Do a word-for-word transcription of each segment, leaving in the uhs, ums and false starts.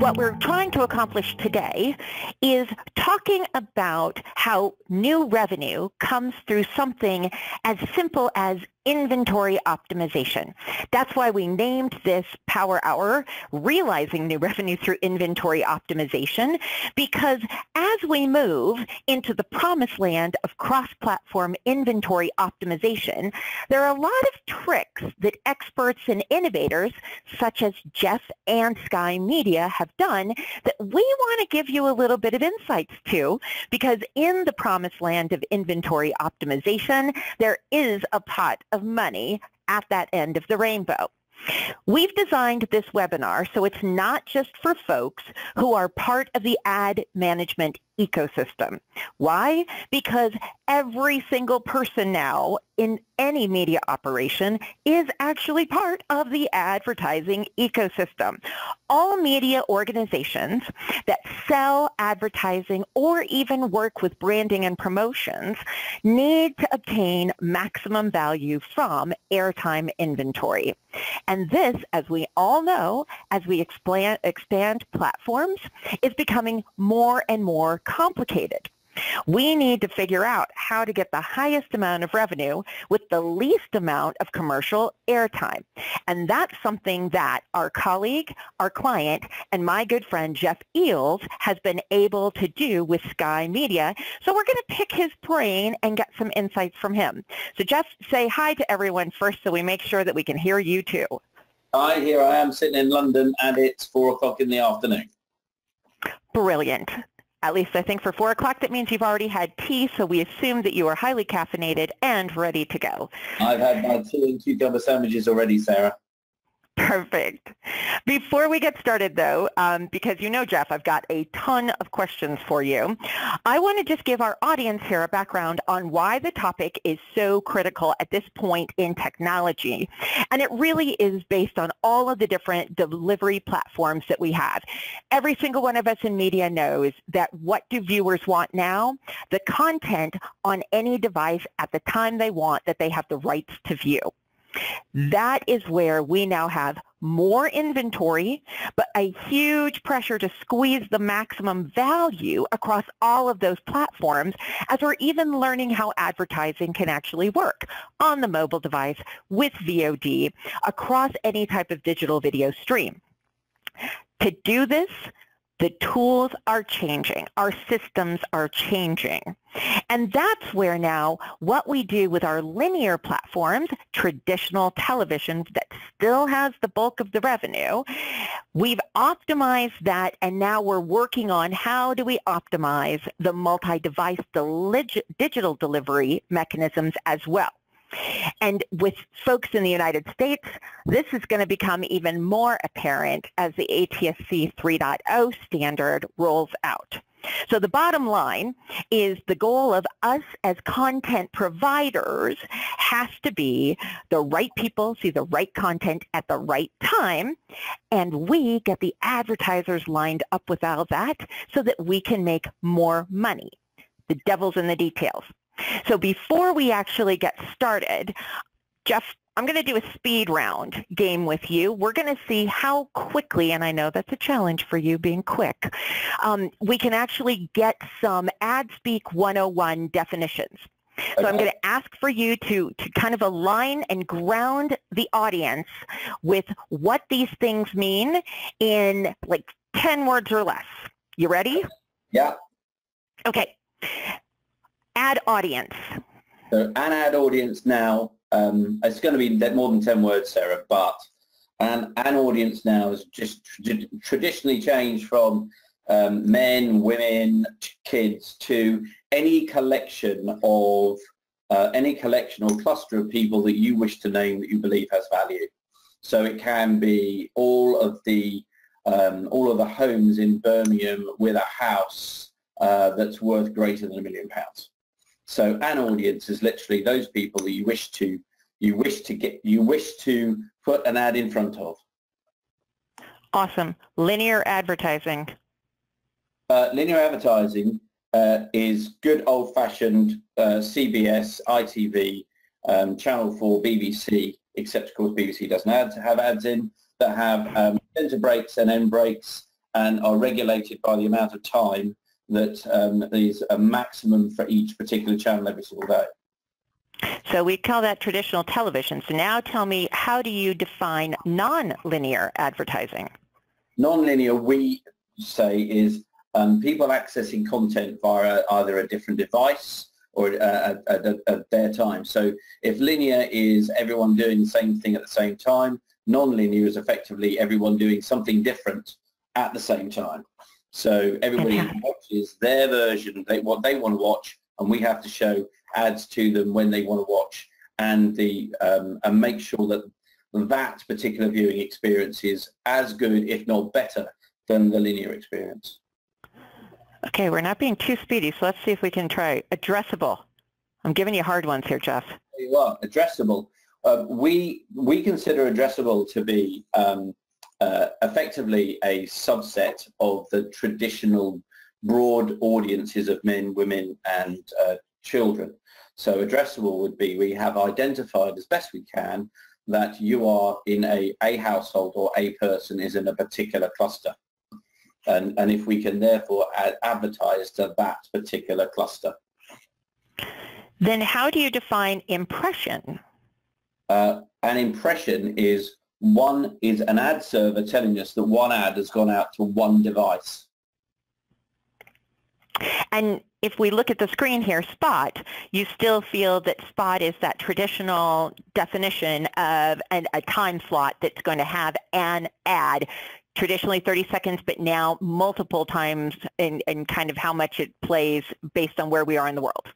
what we're trying to accomplish today is talking about how new revenue comes through something as simple as inventory optimization. That's why we named this Power Hour Realizing New Revenue Through Inventory Optimization, because as we move into the promised land of cross-platform inventory optimization, there are a lot of tricks that experts and innovators such as Jeff and Sky Media have done that we want to give you a little bit of insights to, because in the promised land of inventory optimization, there is a pot of money at that end of the rainbow. We've designed this webinar so it's not just for folks who are part of the ad management ecosystem. Why? Because every single person now in any media operation is actually part of the advertising ecosystem. All media organizations that sell advertising or even work with branding and promotions need to obtain maximum value from airtime inventory. And this, as we all know, as we expand, expand platforms, is becoming more and more complicated. We need to figure out how to get the highest amount of revenue with the least amount of commercial airtime. And that's something that our colleague, our client, and my good friend Jeff Eales has been able to do with Sky Media. So we're going to pick his brain and get some insights from him. So Jeff, say hi to everyone first so we make sure that we can hear you too. Hi, here I am sitting in London and it's four o'clock in the afternoon. Brilliant. At least I think for four o'clock, that means you've already had tea, so we assume that you are highly caffeinated and ready to go. I've had my tea and cucumber sandwiches already, Sarah. Perfect. Before we get started, though, um, because you know, Jeff, I've got a ton of questions for you, I want to just give our audience here a background on why the topic is so critical at this point in technology. And it really is based on all of the different delivery platforms that we have. Every single one of us in media knows that what do viewers want now? The content on any device at the time they want that they have the rights to view. That is where we now have more inventory, but a huge pressure to squeeze the maximum value across all of those platforms as we're even learning how advertising can actually work on the mobile device with V O D across any type of digital video stream. To do this, the tools are changing, our systems are changing. And that's where now what we do with our linear platforms, traditional television that still has the bulk of the revenue, we've optimized that, and now we're working on how do we optimize the multi-device digital delivery mechanisms as well. And with folks in the United States, this is going to become even more apparent as the A T S C three point oh standard rolls out. So the bottom line is the goal of us as content providers has to be the right people see the right content at the right time, and we get the advertisers lined up with all that so that we can make more money. The devil's in the details. So before we actually get started, Jeff, I'm going to do a speed round game with you. We're going to see how quickly, and I know that's a challenge for you being quick, um, we can actually get some AdSpeak one oh one definitions. So I'm going to ask for you to, to kind of align and ground the audience with what these things mean in like ten words or less. You ready? Yeah. Okay. Ad audience. So an ad audience now, um, it's going to be more than ten words, Sarah, but an, an audience now has just tr traditionally changed from um, men, women, kids to any collection of, uh, any collection or cluster of people that you wish to name that you believe has value. So it can be all of the, um, all of the homes in Birmingham with a house uh, that's worth greater than a million pounds. So an audience is literally those people that you wish to you wish to get you wish to put an ad in front of. Awesome. Linear advertising. Uh, linear advertising uh, is good old-fashioned uh, C B S, I T V, um, Channel four, B B C, except of course B B C doesn't have ads in, that have um, centre breaks and end breaks and are regulated by the amount of time that um, is a maximum for each particular channel every single day. So we call that traditional television. So now tell me, how do you define non-linear advertising? Non-linear, we say, is um, people accessing content via either a different device or uh, at, at, at their time. So if linear is everyone doing the same thing at the same time, non-linear is effectively everyone doing something different at the same time. So everybody okay. watches their version, they, what they want to watch, and we have to show ads to them when they want to watch, and the um, and make sure that that particular viewing experience is as good, if not better, than the linear experience. Okay, we're not being too speedy, so let's see if we can try addressable. I'm giving you hard ones here, Jeff. You are addressable. Uh, we we consider addressable to be um, uh, effectively a subset of the traditional broad audiences of men, women, and uh, children. So addressable would be, we have identified as best we can that you are in a, a household, or a person is in a particular cluster. And, and if we can therefore ad advertise to that particular cluster. Then how do you define impression? Uh, an impression is one is an ad server telling us that one ad has gone out to one device. And if we look at the screen here, spot, you still feel that spot is that traditional definition of an, a time slot that's going to have an ad, traditionally thirty seconds, but now multiple times, and and kind of how much it plays based on where we are in the world.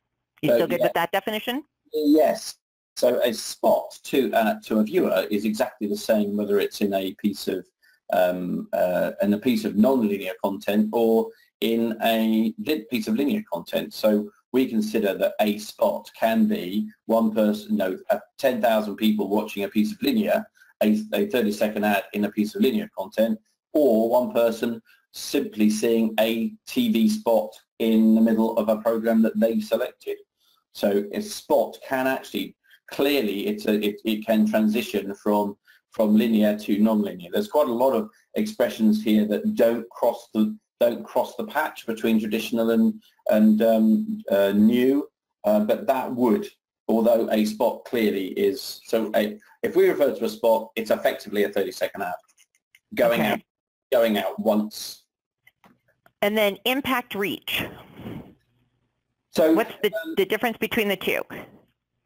You so, still good yeah. with that definition? Yes. So a spot to uh, to a viewer is exactly the same whether it's in a piece of um, uh, in a piece of non-linear content or in a piece of linear content. So we consider that a spot can be one person, no, ten thousand people watching a piece of linear, a thirty second ad in a piece of linear content, or one person simply seeing a T V spot in the middle of a program that they've selected. So a spot can actually, clearly it's a, it, it can transition from, from linear to non-linear. There's quite a lot of expressions here that don't cross the don't cross the patch between traditional and, and um, uh, new, uh, but that would, although a spot clearly is, so a, if we refer to a spot, it's effectively a thirty second ad, going okay. out going out once. And then impact reach. So what's the, um, the difference between the two?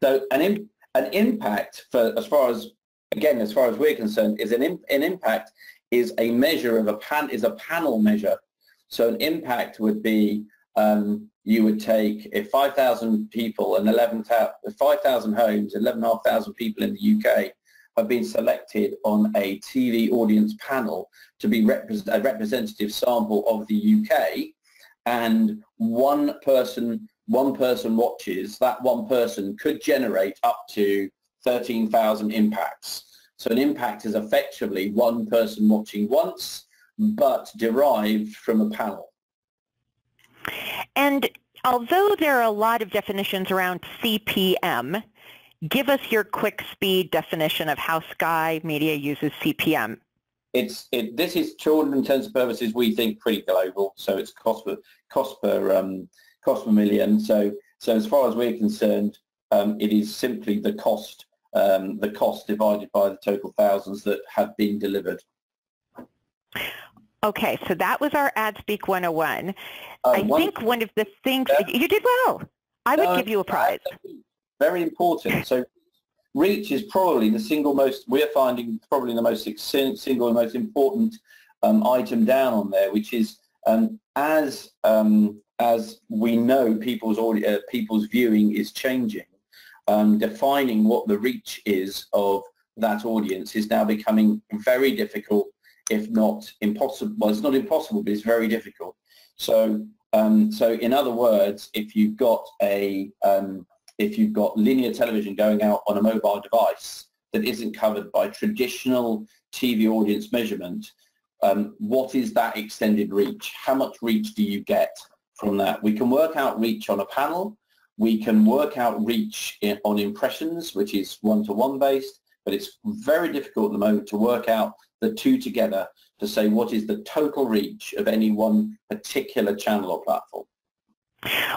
So an, im an impact, for, as far as, again, as far as we're concerned, is an, imp an impact is a measure of a pan, is a panel measure. So an impact would be, um, you would take if five thousand people and eleven thousand homes, eleven thousand five hundred people in the U K have been selected on a T V audience panel to be rep a representative sample of the U K, and one person, one person watches, that one person could generate up to thirteen thousand impacts. So an impact is effectively one person watching once, but derived from a panel. And although there are a lot of definitions around C P M, give us your quick speed definition of how Sky Media uses C P M. It's it, this is children intensive purposes. We think pretty global, so it's cost per cost per um, cost per million. So so as far as we're concerned, um, it is simply the cost um, the cost divided by the total thousands that have been delivered. Okay, so that was our AdSpeak one oh one. Uh, I one, think one of the things, yeah. you did well. I would uh, give you a prize. Very important. So reach is probably the single most, we're finding probably the most single and most important um, item down on there, which is um, as um, as we know people's, audio, uh, people's viewing is changing, um, defining what the reach is of that audience is now becoming very difficult, if not impossible. Well, it's not impossible, but it's very difficult. So, um, so in other words, if you've got a, um, if you've got linear television going out on a mobile device that isn't covered by traditional T V audience measurement, um, what is that extended reach? How much reach do you get from that? We can work out reach on a panel. We can work out reach in, on impressions, which is one-to-one based, but it's very difficult at the moment to work out the two together to say what is the total reach of any one particular channel or platform.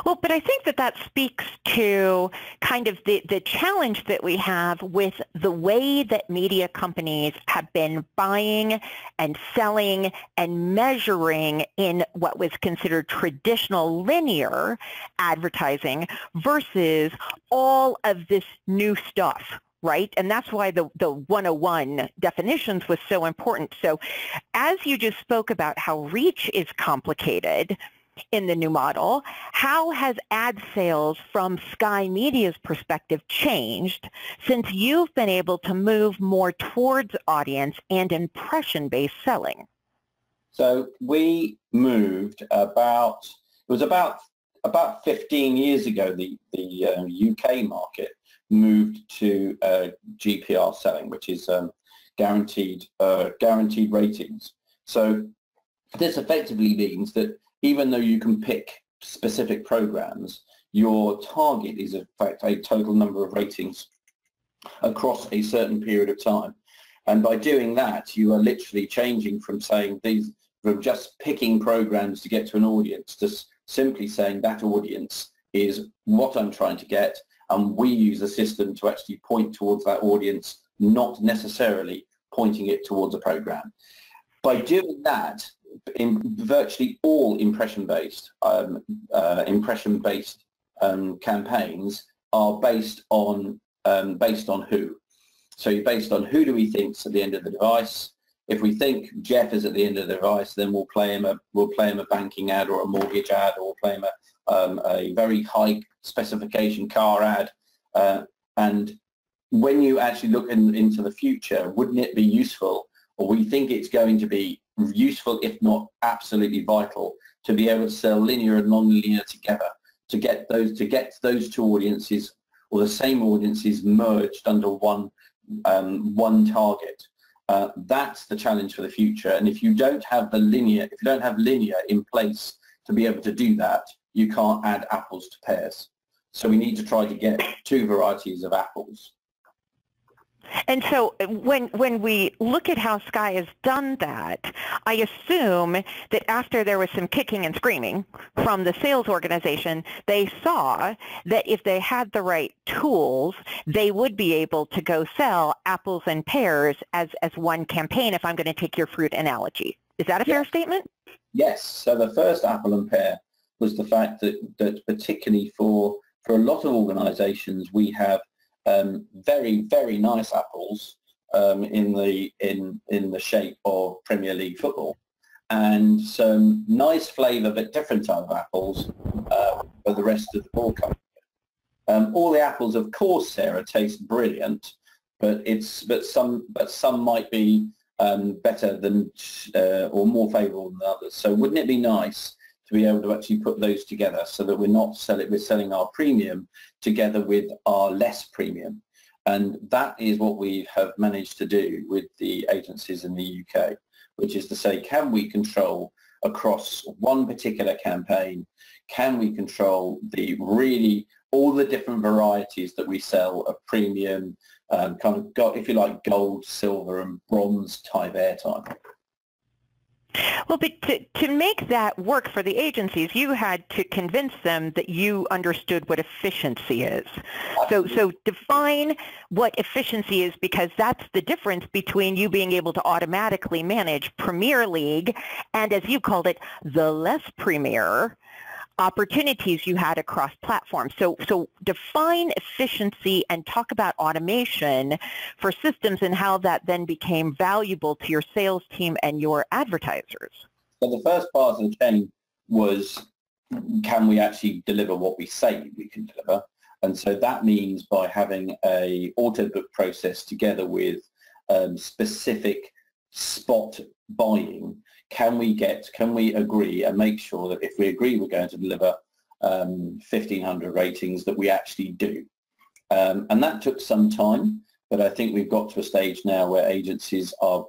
Well, but I think that that speaks to kind of the, the challenge that we have with the way that media companies have been buying and selling and measuring in what was considered traditional linear advertising versus all of this new stuff, right? And that's why the, the one oh one definitions was so important. So as you just spoke about how reach is complicated in the new model, how has ad sales from Sky Media's perspective changed since you've been able to move more towards audience and impression-based selling? So we moved about, it was about about fifteen years ago, the, the uh, U K market moved to uh, G P R selling, which is um, guaranteed, uh, guaranteed ratings. So this effectively means that even though you can pick specific programs, your target is in fact a total number of ratings across a certain period of time. And by doing that, you are literally changing from saying these, from just picking programs to get to an audience, to simply saying that audience is what I'm trying to get, and we use the system to actually point towards that audience, not necessarily pointing it towards a program. By doing that, in virtually all impression-based um, uh, impression-based um, campaigns are based on um, based on who. So you're based on who do we think's at the end of the device. If we think Jeff is at the end of the device, then we'll play him a we'll play him a banking ad or a mortgage ad, or we'll play him a, um, a very high specification car ad. Uh, and when you actually look in, into the future, wouldn't it be useful, or we think it's going to be useful, if not absolutely vital, to be able to sell linear and non-linear together, to get those to get those two audiences, or the same audiences, merged under one um, one target. Uh, that's the challenge for the future. And if you don't have the linear, if you don't have linear in place to be able to do that, you can't add apples to pears. So we need to try to get two varieties of apples. And so when, when we look at how Sky has done that, I assume that after there was some kicking and screaming from the sales organization, they saw that if they had the right tools, they would be able to go sell apples and pears as, as one campaign, if I'm going to take your fruit analogy. Is that a fair statement? Yes. So the first apple and pear was the fact that, that particularly for, for a lot of organizations, we have Um, very, very nice apples um, in the in in the shape of Premier League football, and some nice flavour but different type of apples uh, for the rest of the broadcast. Um, all the apples, of course, Sarah, taste brilliant, but it's but some but some might be um, better than uh, or more favourable than others. So wouldn't it be nice to be able to actually put those together, so that we're not selling, we're selling our premium together with our less premium? And that is what we have managed to do with the agencies in the U K, which is to say, can we control across one particular campaign, can we control the really, all the different varieties that we sell of premium, um, kind of, go, if you like, gold, silver and bronze type airtime. Well, but to, to make that work for the agencies, you had to convince them that you understood what efficiency is. So, so define what efficiency is, because that's the difference between you being able to automatically manage Premier League and, as you called it, the less premier opportunities you had across platforms. So, so define efficiency and talk about automation for systems and how that then became valuable to your sales team and your advertisers. So the first part of the chain was, can we actually deliver what we say we can deliver? And so that means by having a auto book process together with um, specific spot buying, can we get, can we agree and make sure that if we agree we're going to deliver um, fifteen hundred ratings, that we actually do. Um, and that took some time, but I think we've got to a stage now where agencies are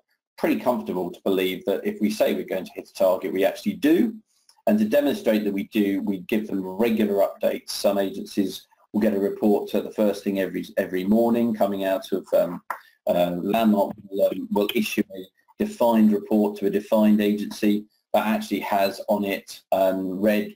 pretty comfortable to believe that if we say we're going to hit a target, we actually do. And to demonstrate that we do, we give them regular updates. Some agencies will get a report, so the first thing every every morning coming out of um, uh, Landmark will, um, will issue a defined report to a defined agency that actually has on it um, red,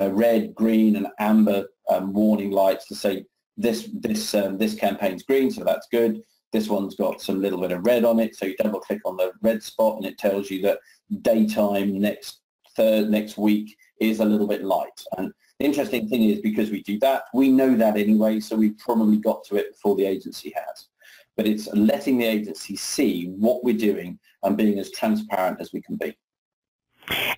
uh, red, green, and amber um, warning lights to say this this um, this campaign's green, so that's good. This one's got some little bit of red on it, so you double-click on the red spot, and it tells you that daytime next third next week is a little bit light. And the interesting thing is, because we do that, we know that anyway, so we probably got to it before the agency has. But it's letting the agency see what we're doing and being as transparent as we can be.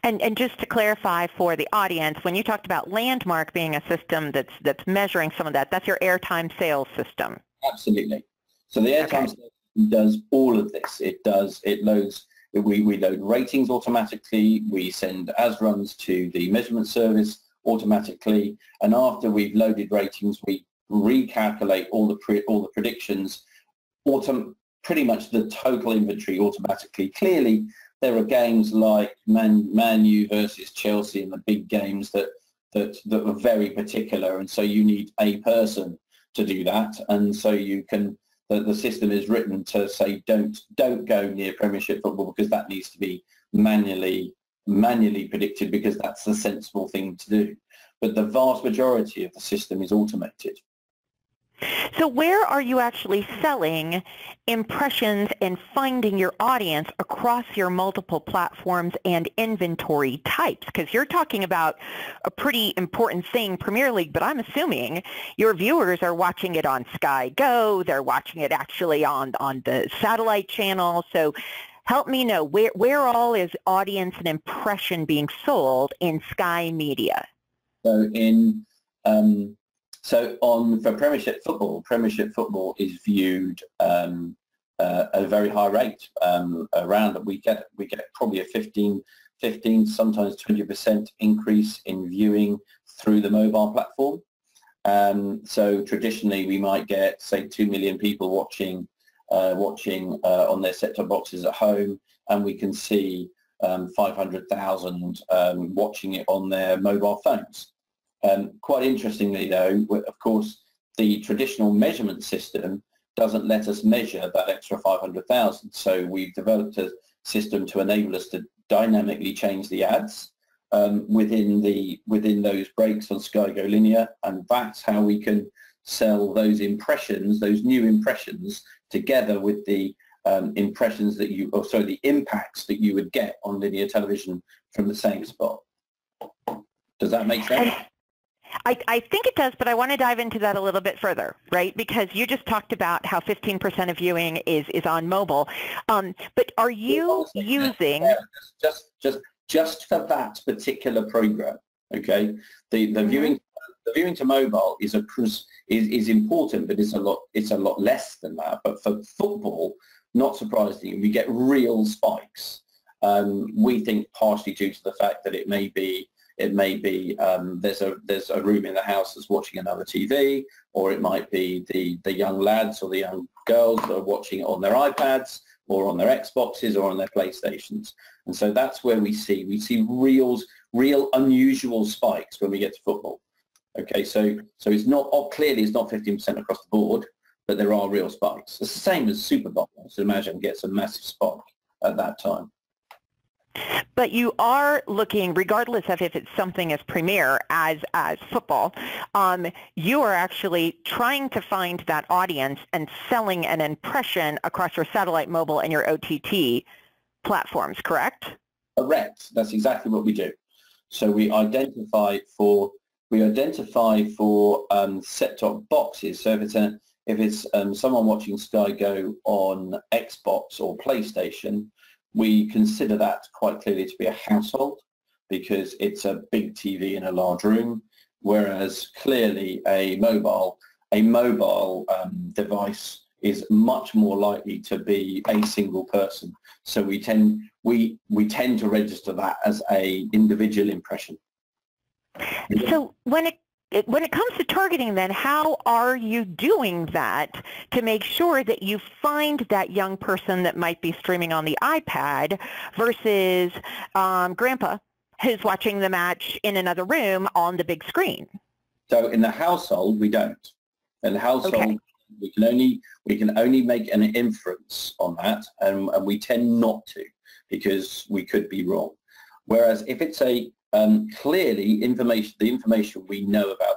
And, and just to clarify for the audience, when you talked about Landmark being a system that's, that's measuring some of that, that's your airtime sales system. Absolutely. So the airtime okay. system does all of this. It does, it loads, we, we load ratings automatically, we send as runs to the measurement service automatically, and after we've loaded ratings, we recalculate all the, pre, all the predictions, autom pretty much the total inventory automatically. Clearly, there are games like Man, Man U versus Chelsea and the big games that, that, that are very particular, and so you need a person to do that, and so you can, the, the system is written to say don't, don't go near Premiership football because that needs to be manually manually predicted because that's the sensible thing to do. But the vast majority of the system is automated. So where are you actually selling impressions and finding your audience across your multiple platforms and inventory types? Because you're talking about a pretty important thing, Premier League, but I'm assuming your viewers are watching it on Sky Go, they're watching it actually on, on the satellite channel. So help me know, where, where all is audience and impression being sold in Sky Media? So in... Um So on for Premiership football, Premiership football is viewed um, uh, at a very high rate. Um, around we get we get probably a fifteen, fifteen, sometimes twenty percent increase in viewing through the mobile platform. Um, so traditionally, we might get say two million people watching uh, watching uh, on their set-top boxes at home, and we can see um, five hundred thousand um, watching it on their mobile phones. Um, quite interestingly, though, of course, the traditional measurement system doesn't let us measure that extra five hundred thousand. So we've developed a system to enable us to dynamically change the ads um, within the within those breaks on Sky Go Linear, and that's how we can sell those impressions, those new impressions, together with the um, impressions that you, or sorry, the impacts that you would get on linear television from the same spot. Does that make sense? I, I think it does, but I want to dive into that a little bit further, right? Because you just talked about how fifteen percent of viewing is is on mobile, um, but are you using just just just for that particular program? Okay, the the viewing the viewing to mobile is a is is important, but it's a lot it's a lot less than that. But for football, not surprisingly, we get real spikes. Um, we think partially due to the fact that it may be. It may be um, there's a there's a room in the house that's watching another T V, or it might be the the young lads or the young girls that are watching it on their iPads or on their Xboxes or on their PlayStations. And so that's where we see we see real real unusual spikes when we get to football. Okay, so so it's not oh, clearly it's not fifteen percent across the board, but there are real spikes. It's the same as Super Bowl. So imagine gets a massive spike at that time. But you are looking, regardless of if it's something as premier as, as football, um, you are actually trying to find that audience and selling an impression across your satellite, mobile, and your O T T platforms, correct? Correct. That's exactly what we do. So we identify for we identify for um, set-top boxes. So if it's, a, if it's um, someone watching Sky Go on Xbox or PlayStation, we consider that quite clearly to be a household because it's a big T V in a large room, whereas clearly a mobile a mobile um, device is much more likely to be a single person. So we tend we we tend to register that as an individual impression. So when it When it comes to targeting, then, how are you doing that to make sure that you find that young person that might be streaming on the iPad versus um, Grandpa who's watching the match in another room on the big screen? So in the household, we don't. In the household, okay. we can only we can only make an inference on that, and, and we tend not to, because we could be wrong. Whereas if it's a um, clearly information, the information we know about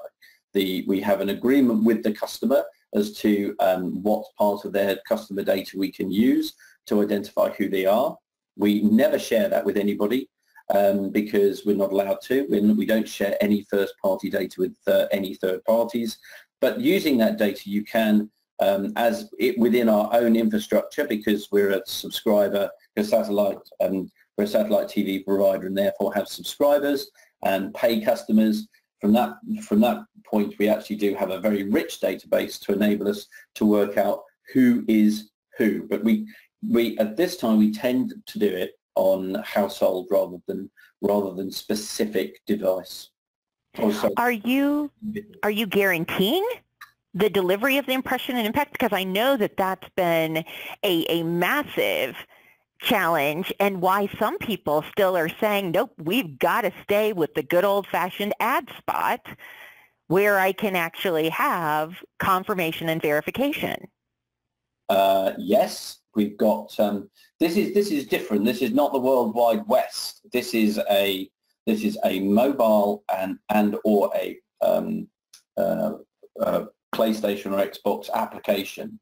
the, we have an agreement with the customer as to um, what part of their customer data we can use to identify who they are. We never share that with anybody um, because we're not allowed to. We're, we don't share any first-party data with uh, any third parties. But using that data, you can, um, as it, within our own infrastructure, because we're a subscriber, a satellite, um, we're a satellite T V provider, and therefore have subscribers and pay customers. From that, from that point, we actually do have a very rich database to enable us to work out who is who. But we, we at this time, we tend to do it on household rather than rather than specific device. Also, are you are you guaranteeing the delivery of the impression and impact? Because I know that that's been a, a massive challenge, and why some people still are saying, nope, we've got to stay with the good old-fashioned ad spot where I can actually have confirmation and verification. Uh, yes, we've got um, this is this is different. This is not the World Wide West. This is a this is a mobile and and or a um, uh, uh, PlayStation or Xbox application.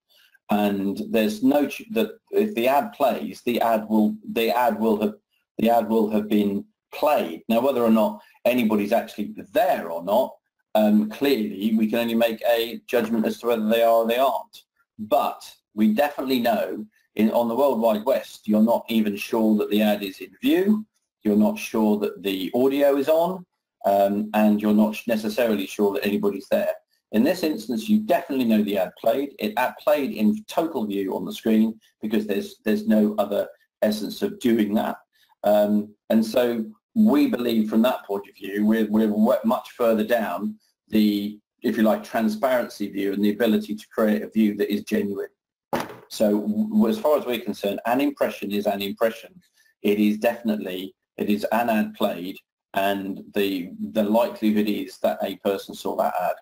And there's no ch that if the ad plays, the ad will the ad will have the ad will have been played. Now, whether or not anybody's actually there or not, um, clearly we can only make a judgment as to whether they are or they aren't. But we definitely know in on the World Wide West, you're not even sure that the ad is in view. You're not sure that the audio is on, um, and you're not necessarily sure that anybody's there. In this instance, you definitely know the ad played. It ad played in total view on the screen because there's there's no other essence of doing that. Um, and so we believe from that point of view, we're, we're much further down the, if you like, transparency view and the ability to create a view that is genuine. So as far as we're concerned, an impression is an impression. It is definitely, it is an ad played, and the the likelihood is that a person saw that ad.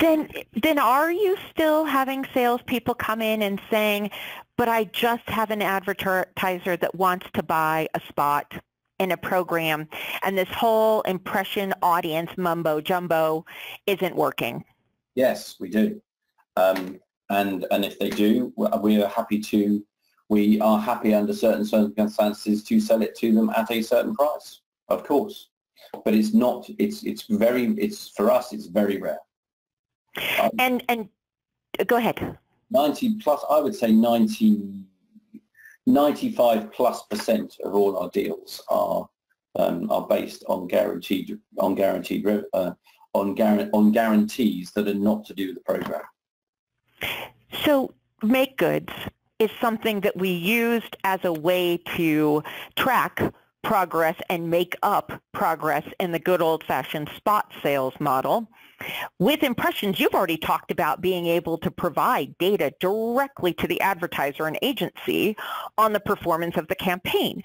Then, then are you still having salespeople come in and saying, but I just have an advertiser that wants to buy a spot in a program, and this whole impression audience mumbo jumbo isn't working? Yes, we do. Um, and, and if they do, we are happy to, we are happy under certain circumstances to sell it to them at a certain price, of course. But it's not. It's it's very. It's for us. It's very rare. Um, and and go ahead. Ninety plus. I would say ninety, ninety-five plus percent of all our deals are um, are based on guaranteed on guaranteed uh, on guar on guarantees that are not to do with the program. So make goods is something that we used as a way to track progress and make up progress in the good old-fashioned spot sales model. With impressions, you've already talked about being able to provide data directly to the advertiser and agency on the performance of the campaign.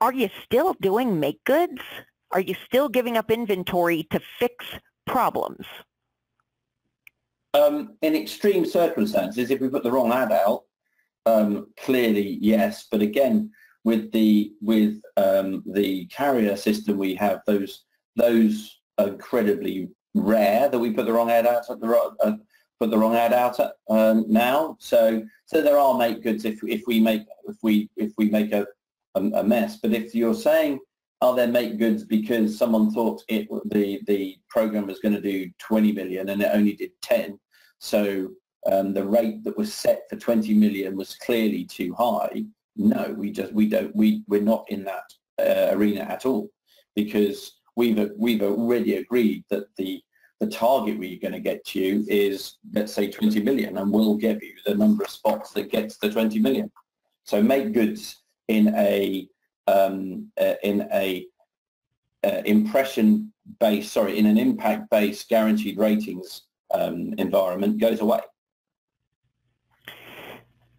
Are you still doing make goods? Are you still giving up inventory to fix problems? Um, in extreme circumstances, if we put the wrong ad out, um, clearly yes, but again, with the with um, the carrier system, we have those those incredibly rare that we put the wrong ad out at the uh, put the wrong ad out at, um, now. So so there are make goods if if we make if we if we make a a mess. But if you're saying, are there make goods because someone thought it the the program was going to do twenty million and it only did ten, so um, the rate that was set for twenty million was clearly too high. No, we just we don't we we're not in that uh, arena at all, because we've we've already agreed that the the target we're going to get to you is, let's say, twenty million, and we'll give you the number of spots that gets the twenty million. So make goods in a um, uh, in a uh, impression based sorry in an impact based guaranteed ratings um, environment goes away.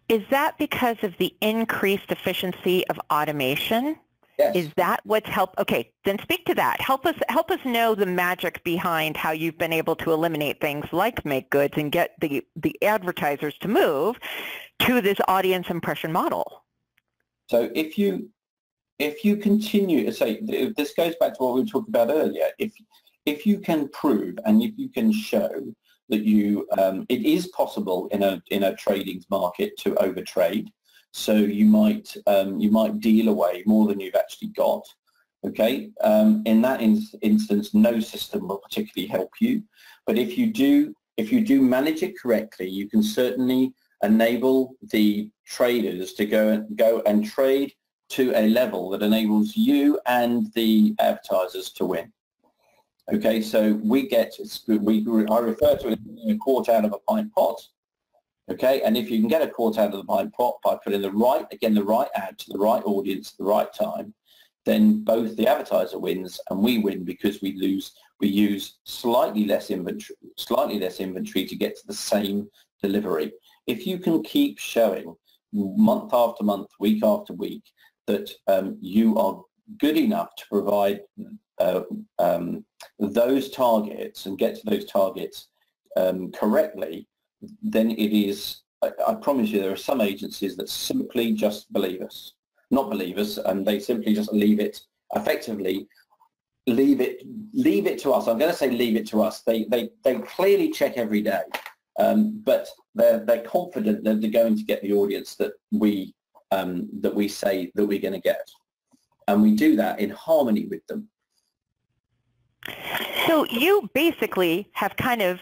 Is that because of the increased efficiency of automation Yes. Is that what's helped? Okay, then speak to that. Help us help us know the magic behind how you've been able to eliminate things like make goods and get the, the advertisers to move to this audience impression model. So if you if you continue, say so this goes back to what we were talking about earlier. If if you can prove and if you can show that you um, it is possible in a in a trading market to overtrade. So you might um, you might deal away more than you've actually got. Okay, um, in that in instance, no system will particularly help you. But if you do if you do manage it correctly, you can certainly enable the traders to go and go and trade to a level that enables you and the advertisers to win. Okay, so we get we I refer to it as a quart out of a pint pot. Okay, and if you can get a quart out of the pint pot by putting the right, again, the right ad to the right audience at the right time, then both the advertiser wins and we win because we lose, we use slightly less inventory, slightly less inventory to get to the same delivery. If you can keep showing month after month, week after week, that um, you are good enough to provide uh, um, those targets and get to those targets um, correctly, then it is, I, I promise you, there are some agencies that simply just believe us, not believe us, and they simply just leave it, effectively, leave it leave it to us. I'm going to say leave it to us. They they, they clearly check every day, um, but they're, they're confident that they're going to get the audience that we, um, that we say that we're going to get. And we do that in harmony with them. So you basically have kind of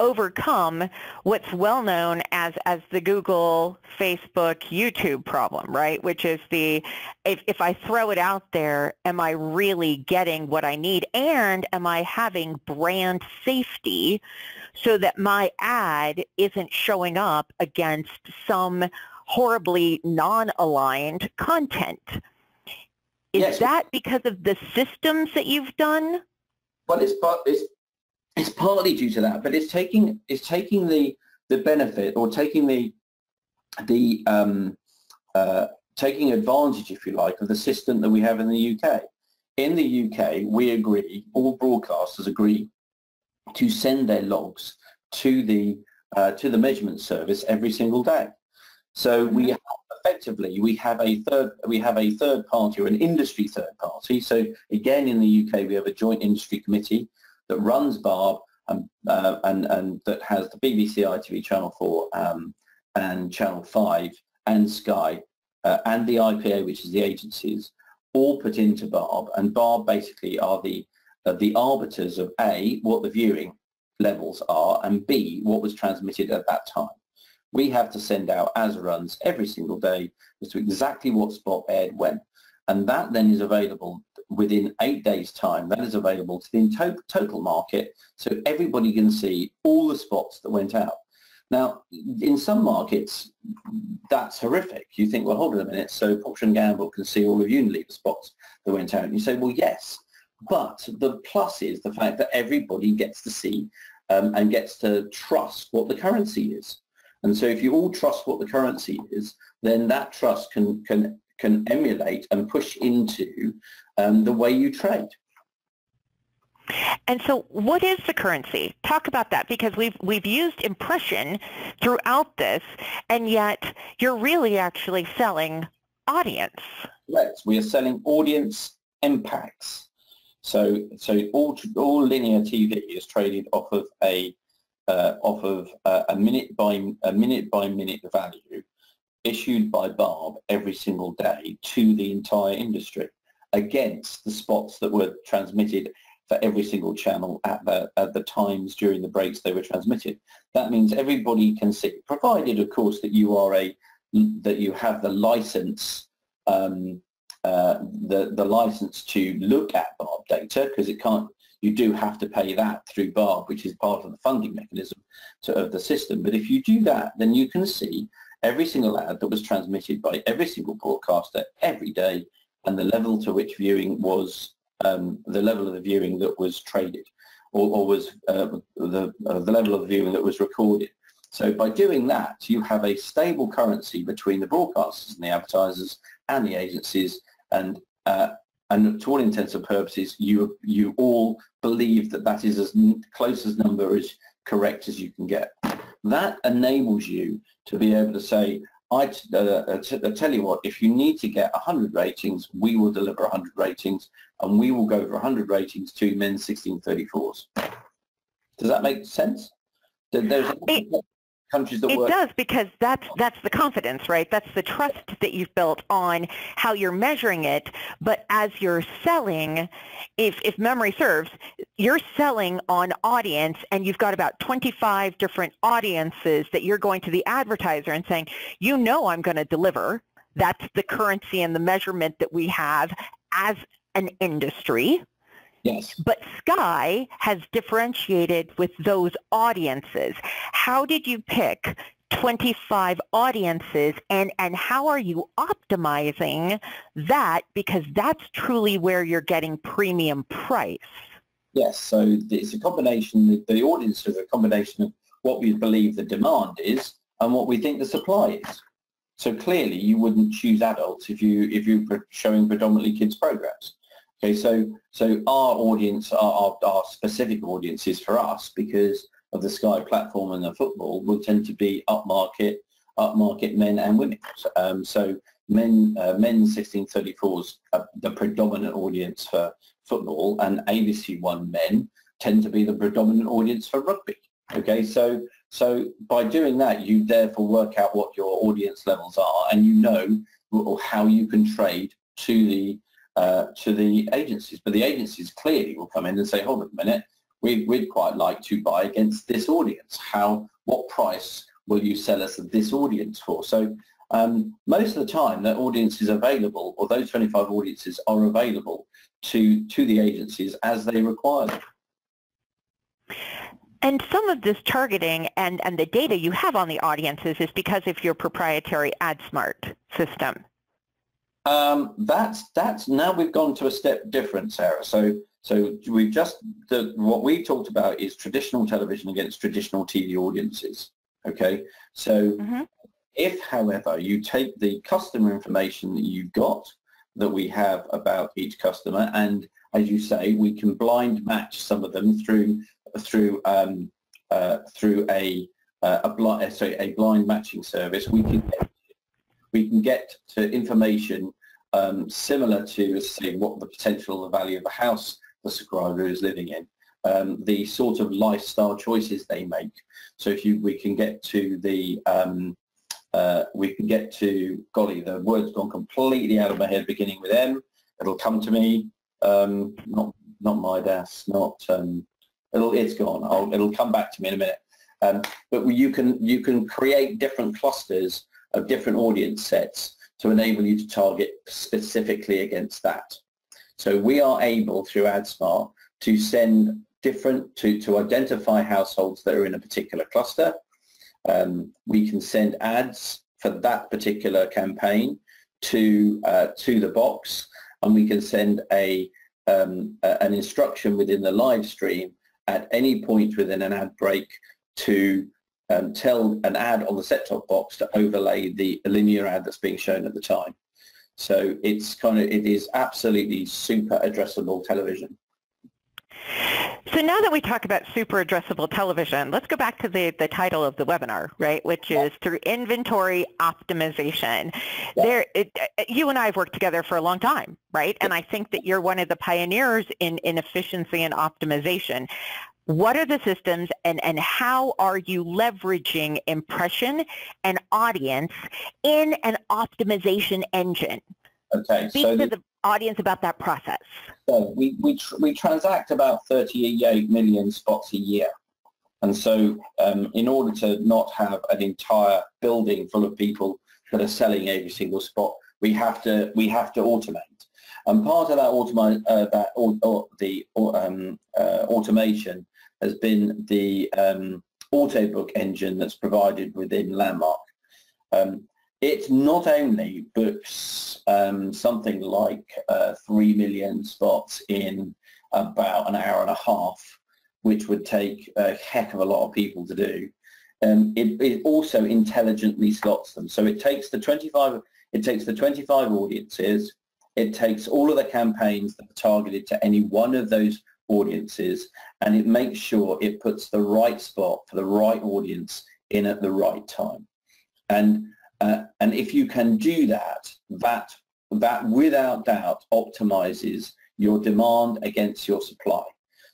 overcome what's well known as, as the Google, Facebook, YouTube problem, right? Which is the, if, if I throw it out there, am I really getting what I need? And am I having brand safety so that my ad isn't showing up against some horribly non-aligned content? Is yes. that because of the systems that you've done? Well, it's, part, it's, it's partly due to that, but it's taking it's taking the the benefit or taking the the um, uh, taking advantage, if you like, of the system that we have in the U K. In the U K, we agree, all broadcasters agree, to send their logs to the uh, to the measurement service every single day. So we have, effectively we have a third we have a third party or an industry third party. So again, in the U K, we have a joint industry committee that runs BARB and uh, and and that has the B B C, I T V, Channel four, um, and Channel five, and Sky, uh, and the I P A, which is the agencies, all put into BARB. And BARB basically are the uh, the arbiters of A, what the viewing levels are, and B, what was transmitted at that time. We have to send out as runs every single day as to exactly what spot aired when. And that then is available within eight days' time. That is available to the total market, so everybody can see all the spots that went out. Now, in some markets, that's horrific. You think, well, hold on a minute, so Procter and Gamble can see all of Unilever spots that went out. And you say, well, yes, but the plus is the fact that everybody gets to see um, and gets to trust what the currency is. And so if you all trust what the currency is, then that trust can, can, can emulate and push into um, the way you trade. And so what is the currency? Talk about that, because we've, we've used impression throughout this, and yet you're really actually selling audience. Correct. We are selling audience impacts. So, so all, all linear T V is traded off of a Uh, off of uh, a minute by a minute by minute value issued by BARB every single day to the entire industry against the spots that were transmitted for every single channel at the at the times during the breaks they were transmitted. That means everybody can see, provided, of course, that you are a that you have the license um, uh, the the license to look at BARB data, because it can't. You do have to pay that through BARB, which is part of the funding mechanism to, of the system. But if you do that, then you can see every single ad that was transmitted by every single broadcaster every day, and the level to which viewing was um, the level of the viewing that was traded, or, or was uh, the uh, the level of viewing that was recorded. So by doing that, you have a stable currency between the broadcasters and the advertisers and the agencies, and uh, and to all intents and purposes, you you all believe that that is as close as number as correct as you can get. That enables you to be able to say, I t uh, t I tell you what, if you need to get one hundred ratings, we will deliver one hundred ratings, and we will go for one hundred ratings to men's sixteen thirty-fours. Does that make sense? There's it, countries that it work. Does, because that's that's the confidence, right? That's the trust that you've built on how you're measuring it. But as you're selling, if if memory serves, you're selling on audience, and you've got about twenty-five different audiences that you're going to the advertiser and saying, you know, I'm going to deliver. That's the currency and the measurement that we have as an industry. Yes. But Sky has differentiated with those audiences. How did you pick twenty-five audiences, and, and how are you optimizing that? Because that's truly where you're getting premium price. Yes, so it's a combination, the audience is a combination of what we believe the demand is and what we think the supply is. So clearly you wouldn't choose adults if you if you were showing predominantly kids programs. Okay, so so our audience, our, our, our specific audiences for us, because of the Sky platform and the football, will tend to be upmarket, upmarket men and women. Um, so men, uh, men sixteen thirty-fours are the predominant audience for football, and A B C one men tend to be the predominant audience for rugby. Okay, so so by doing that, you therefore work out what your audience levels are, and you know how you can trade to the Uh, to the agencies. But the agencies clearly will come in and say, hold on a minute, we, we'd quite like to buy against this audience. How, what price will you sell us this audience for? So um, most of the time that audience is available, or those twenty-five audiences are available to, to the agencies as they require them. And some of this targeting and, and the data you have on the audiences is because of your proprietary AdSmart system. Um, that's that's now we've gone to a step different, Sarah. So so we've just the, what we talked about is traditional television against traditional T V audiences. Okay, so mm-hmm. if, however, you take the customer information that you've got, that we have about each customer, and as you say, we can blind match some of them through through um, uh, through a uh, a blind sorry, a blind matching service. We can get We can get to information um, similar to, say, what the potential, the value of a house the subscriber is living in, um, the sort of lifestyle choices they make. So if you, we can get to the, um, uh, we can get to, golly, the word's gone completely out of my head, beginning with M. It'll come to me. Um, not, not my das. Not. Um, it'll, it's gone. I'll, it'll come back to me in a minute. Um, but you can, you can create different clusters of different audience sets to enable you to target specifically against that. So we are able through AdSmart to send different, to, to identify households that are in a particular cluster. Um, we can send ads for that particular campaign to, uh, to the box, and we can send a, um, a, an instruction within the live stream at any point within an ad break to Um, tell an ad on the set-top box to overlay the linear ad that's being shown at the time. So it's kind of, it is absolutely super addressable television. So now that we talk about super addressable television, let's go back to the, the title of the webinar, right, which is through inventory optimization. Yeah. There, it, you and I have worked together for a long time, right? And I think that you're one of the pioneers in, in efficiency and optimization. What are the systems, and, and how are you leveraging impression and audience in an optimization engine? Okay, Speak so to the, the audience about that process. So we, we, tr we transact about thirty-eight million spots a year. And so um, in order to not have an entire building full of people that are selling every single spot, we have to, we have to automate. And part of that, automi uh, that or, or the, or, um, uh, automation has been the um, Autobook engine that's provided within Landmark. Um, it's not only books um, something like uh, three million spots in about an hour and a half, which would take a heck of a lot of people to do. Um, it, it also intelligently slots them. So it takes the twenty-five, it takes the twenty-five audiences, It takes all of the campaigns that are targeted to any one of those audiences, and it makes sure it puts the right spot for the right audience in at the right time. And uh, and if you can do that, that that without doubt optimizes your demand against your supply.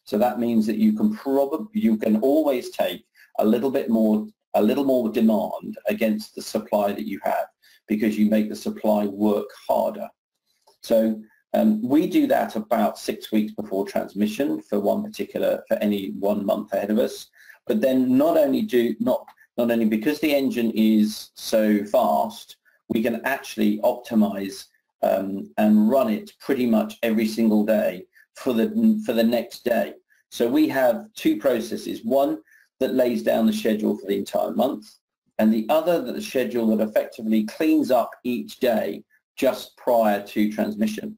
So that means that you can probably you can always take a little bit more a little more demand against the supply that you have, because you make the supply work harder. So um, we do that about six weeks before transmission for one particular for any one month ahead of us. But then not only do not not only because the engine is so fast, we can actually optimize um, and run it pretty much every single day for the for the next day. So we have two processes: one that lays down the schedule for the entire month, and the other that the schedule that effectively cleans up each day just prior to transmission.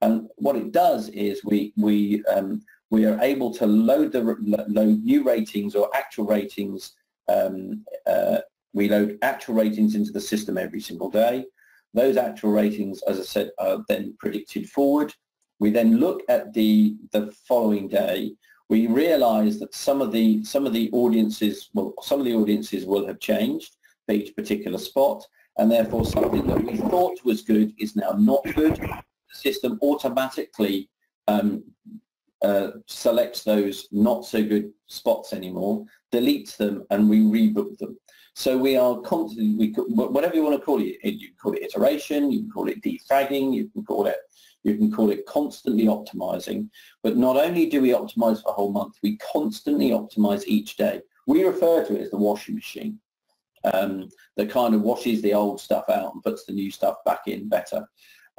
And what it does is we we um, we are able to load the load new ratings or actual ratings. Um, uh, we load actual ratings into the system every single day. Those actual ratings, as I said, are then predicted forward. We then look at the the following day. We realise that some of the some of the audiences well some of the audiences will have changed for each particular spot, and therefore something that we thought was good is now not good. The system automatically um, uh, selects those not so good spots anymore, deletes them, and we rebook them. So we are constantly we whatever you want to call it. You can call it iteration. You can call it defragging. You can call it. You can call it constantly optimizing, but not only do we optimize for a whole month, we constantly optimize each day. We refer to it as the washing machine, um, that kind of washes the old stuff out and puts the new stuff back in better.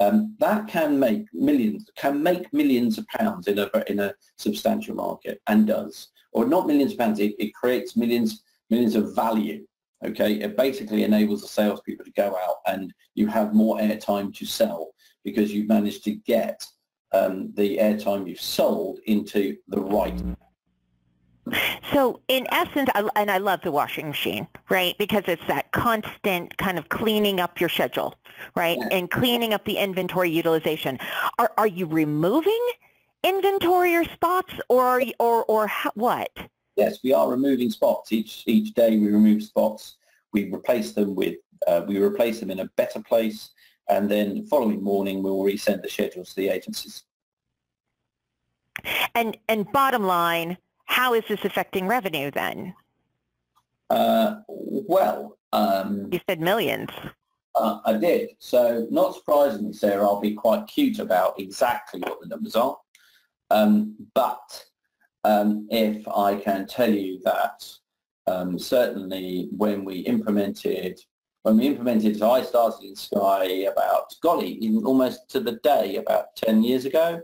Um, that can make millions, can make millions of pounds in a in a substantial market, and does, or not millions of pounds. It, it creates millions millions of value. Okay, it basically enables the salespeople to go out, and you have more airtime to sell, because you've managed to get um, the airtime you've sold into the right. So in essence, I, and I love the washing machine, right? Because it's that constant kind of cleaning up your schedule, right? Yeah. And cleaning up the inventory utilization. Are, are you removing inventory or spots, or are you, or, or what? Yes, we are removing spots. Each, each day we remove spots. We replace them with, uh, we replace them in a better place. And then the following morning, we'll resend the schedules to the agencies. And and bottom line, how is this affecting revenue then? Uh, well, um, you said millions. Uh, I did. So not surprisingly, Sarah, I'll be quite cute about exactly what the numbers are. Um, but um, if I can tell you that um, certainly when we implemented. When we implemented it, I started in Sky about, golly, in almost to the day, about ten years ago.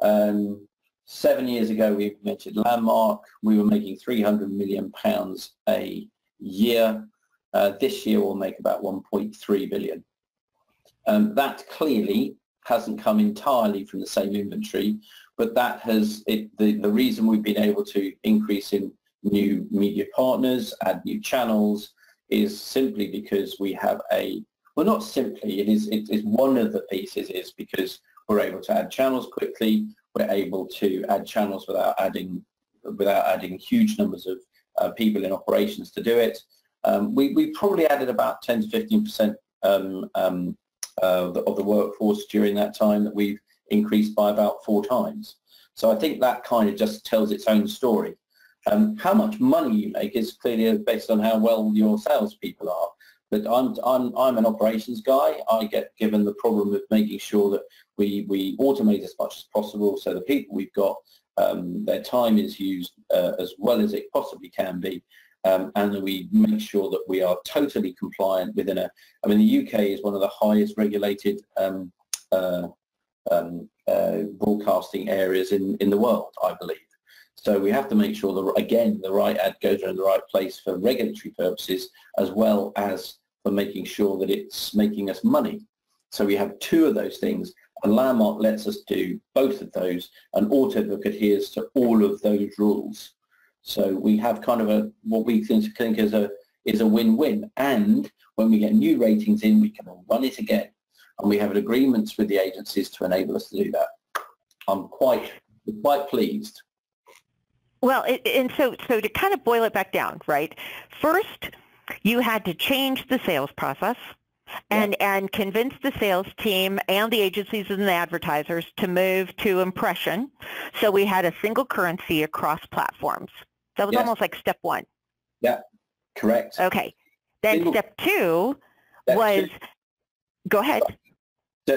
Um, seven years ago, we implemented Landmark. We were making three hundred million pounds a year. Uh, this year, we'll make about one point three billion pounds. Um, that clearly hasn't come entirely from the same inventory, but that has it, the, the reason we've been able to increase in new media partners, add new channels, is simply because we have a, well, not simply, it is it is one of the pieces is because we're able to add channels quickly. We're able to add channels without adding without adding huge numbers of uh, people in operations to do it. Um, we we probably added about ten to fifteen percent um, um, uh, of the workforce during that time that we've increased by about four times. So I think that kind of just tells its own story. Um, how much money you make is clearly based on how well your salespeople are. But I'm I'm I'm an operations guy. I get given the problem of making sure that we we automate as much as possible, so the people we've got, um, their time is used uh, as well as it possibly can be, um, and we make sure that we are totally compliant within a. I mean, the U K is one of the highest regulated um, uh, um, uh, broadcasting areas in in the world, I believe. So we have to make sure that, again, the right ad goes in the right place for regulatory purposes, as well as for making sure that it's making us money. So we have two of those things, and Landmark lets us do both of those, and AutoBook adheres to all of those rules. So we have kind of a, what we think is a is a win-win. And when we get new ratings in, we can run it again. and we have agreements with the agencies to enable us to do that. I'm quite quite pleased. Well, it, and so so to kind of boil it back down, right? First, you had to change the sales process. And, yeah. and convince the sales team and the agencies and the advertisers to move to impression. So we had a single currency across platforms. That was yes. almost like step one. Yeah, correct. Okay. Then single. step two step was, two. go ahead.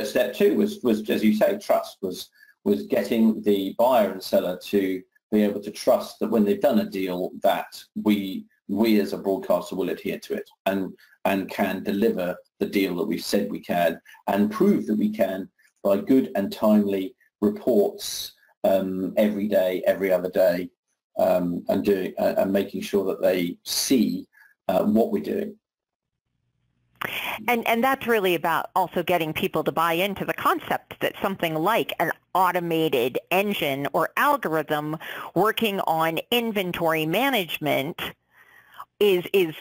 Step two was, was, as you say, trust, was, was getting the buyer and seller to be able to trust that when they've done a deal that we, we as a broadcaster will adhere to it and, and can deliver the deal that we've said we can, and prove that we can by good and timely reports um, every day, every other day, um, and doing uh, and making sure that they see uh, what we're doing. And and that's really about also getting people to buy into the concept that something like an automated engine or algorithm working on inventory management is is.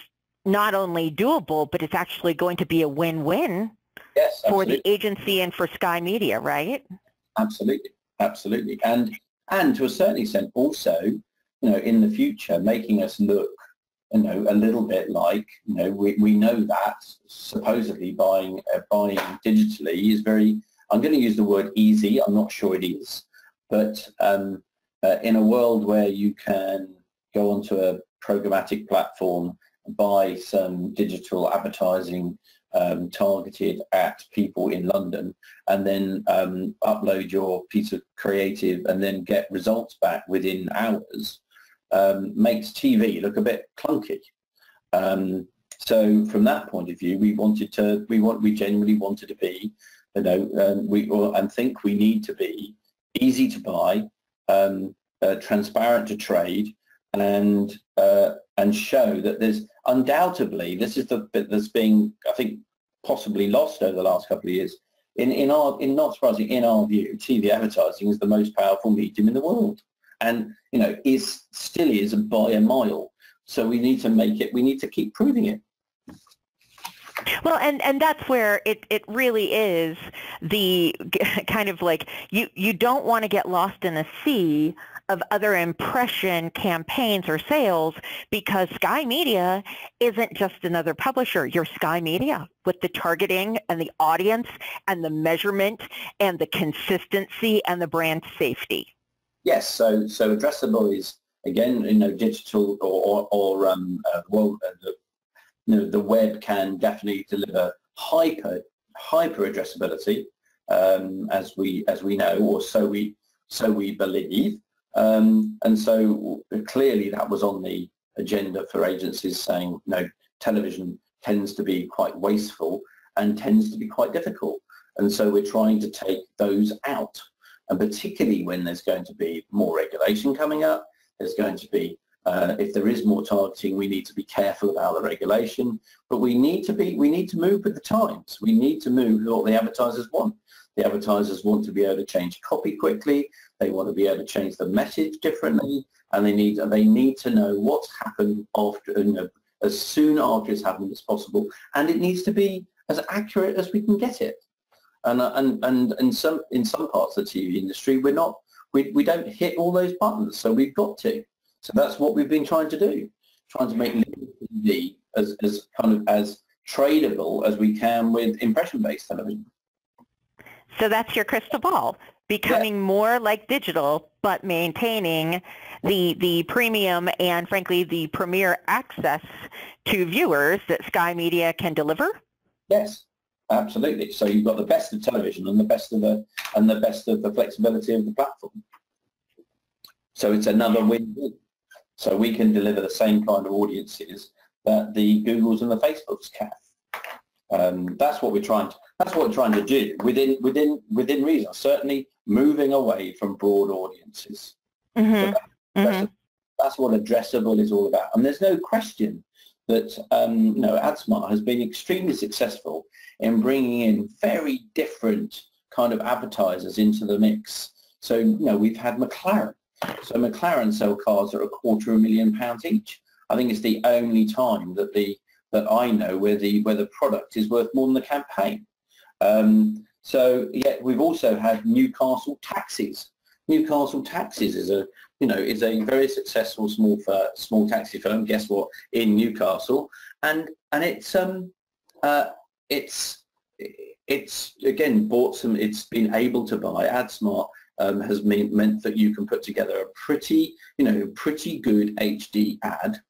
not only doable, but it's actually going to be a win-win yes, for the agency and for Sky Media, right? Absolutely, absolutely. And and to a certain extent also, you know, in the future, making us look, you know, a little bit like, you know, we, we know that supposedly buying uh, buying digitally is very, I'm going to use the word easy, I'm not sure it is, but um, uh, in a world where you can go onto a programmatic platform, buy some digital advertising um, targeted at people in London, and then um, upload your piece of creative and then get results back within hours, um, makes T V look a bit clunky. Um, so from that point of view, we wanted to, we want, we genuinely wanted to be, you know, um, we or, and think we need to be easy to buy, um, uh, transparent to trade, and uh, and show that there's undoubtedly, this is the bit that's being, I think, possibly lost over the last couple of years. In in our in not surprising in our view, T V advertising is the most powerful medium in the world, and you know is still is by a mile. So we need to make it. We need to keep proving it. Well, and and that's where it it really is the kind of like you you don't want to get lost in a sea of other impression campaigns or sales, because Sky Media isn't just another publisher. You're Sky Media with the targeting and the audience and the measurement and the consistency and the brand safety. Yes, so so addressable is again, you know, digital or or, or um uh, well, uh, the, you know, the web can definitely deliver hyper hyper addressability, um, as we as we know, or so we so we believe. Um, and so clearly that was on the agenda for agencies, saying, no, television tends to be quite wasteful and tends to be quite difficult. And so we're trying to take those out, and particularly when there's going to be more regulation coming up, there's going to be, uh, if there is more targeting, we need to be careful about the regulation, but we need to be, we need to move with the times. We need to move what the advertisers want. The advertisers want to be able to change copy quickly. They want to be able to change the message differently, and they need they need to know what's happened after, you know, as soon after it's happened as possible, and it needs to be as accurate as we can get it. And and and in some in some parts of the T V industry, we're not we we don't hit all those buttons, so we've got to. So that's what we've been trying to do, trying to make T V as as kind of as tradable as we can with impression-based television. So that's your crystal ball, becoming yeah. more like digital, but maintaining the the premium and, frankly, the premier access to viewers that Sky Media can deliver. Yes, absolutely. So you've got the best of television and the best of the and the best of the flexibility of the platform. So it's another win-win. So we can deliver the same kind of audiences that the Googles and the Facebooks can. Um, that's what we're trying to. That's what we're trying to do within within within reason. Certainly, moving away from broad audiences. Mm-hmm. So that, mm-hmm. that's, that's what addressable is all about. And there's no question that um, you know, AdSmart has been extremely successful in bringing in very different kind of advertisers into the mix. So you know, we've had McLaren. So McLaren sell cars that are a quarter of a million pounds each. I think it's the only time that the that I know where the where the product is worth more than the campaign. Um, so yeah, we've also had Newcastle Taxis. Newcastle Taxis is a you know is a very successful small firm, small taxi firm. Guess what? In Newcastle, and and it's um uh, it's it's again bought some. It's been able to buy AdSmart. Um, has mean, meant that you can put together a pretty, you know, pretty good H D ad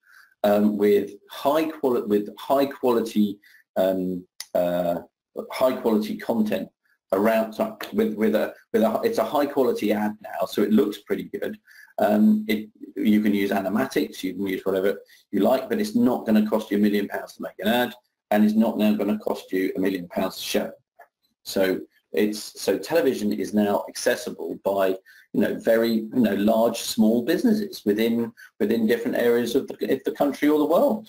um, with high quality, with high quality, um, uh, high quality content around. Sorry, with with a with a, it's a high quality ad now, so it looks pretty good. Um, it you can use animatics, you can use whatever you like, but it's not going to cost you a million pounds to make an ad, and it's not now going to cost you a million pounds to show. So. It's so television is now accessible by you know very you know large small businesses within within different areas of the, of the country or the world.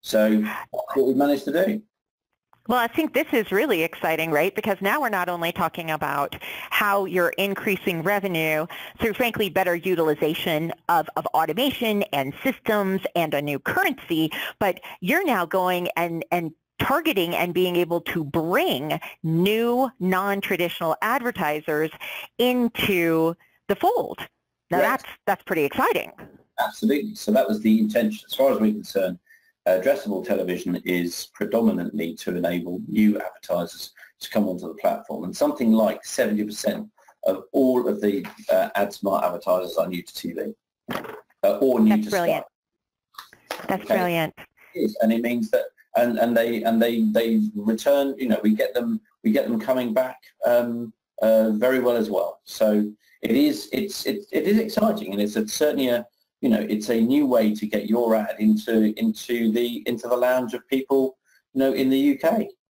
So that's what we've managed to do. Well, I think this is really exciting, right? Because now we're not only talking about how you're increasing revenue through, frankly, better utilization of, of automation and systems and a new currency, but you're now going and and targeting and being able to bring new non-traditional advertisers into the fold. Now that's, that's pretty exciting. Absolutely. So that was the intention. As far as we're concerned, addressable television is predominantly to enable new advertisers to come onto the platform. And something like seventy percent of all of the uh, AdSmart advertisers are new to T V uh, or new that's to brilliant. Sky. That's okay. brilliant. And it means that And, and they and they they return. You know, we get them we get them coming back um, uh, very well as well. So it is it's it, it is exciting, and it's a, certainly a you know it's a new way to get your ad into into the into the lounge of people you know in the U K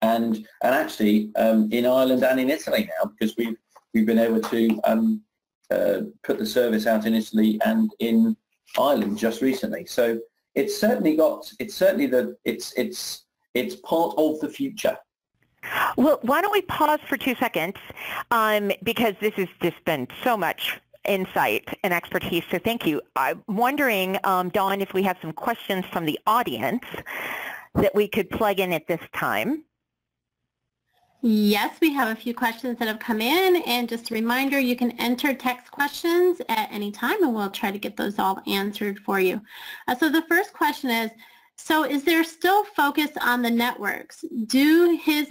and and actually um, in Ireland and in Italy now, because we've we've been able to um, uh, put the service out in Italy and in Ireland just recently. So. It's certainly got. It's certainly the. It's it's it's part of the future. Well, why don't we pause for two seconds, um, because this has just been so much insight and expertise. So thank you. I'm wondering, um, Dawn, if we have some questions from the audience that we could plug in at this time. Yes, we have a few questions that have come in, and just a reminder, you can enter text questions at any time, and we'll try to get those all answered for you. Uh, so the first question is, so is there still focus on the networks? Do his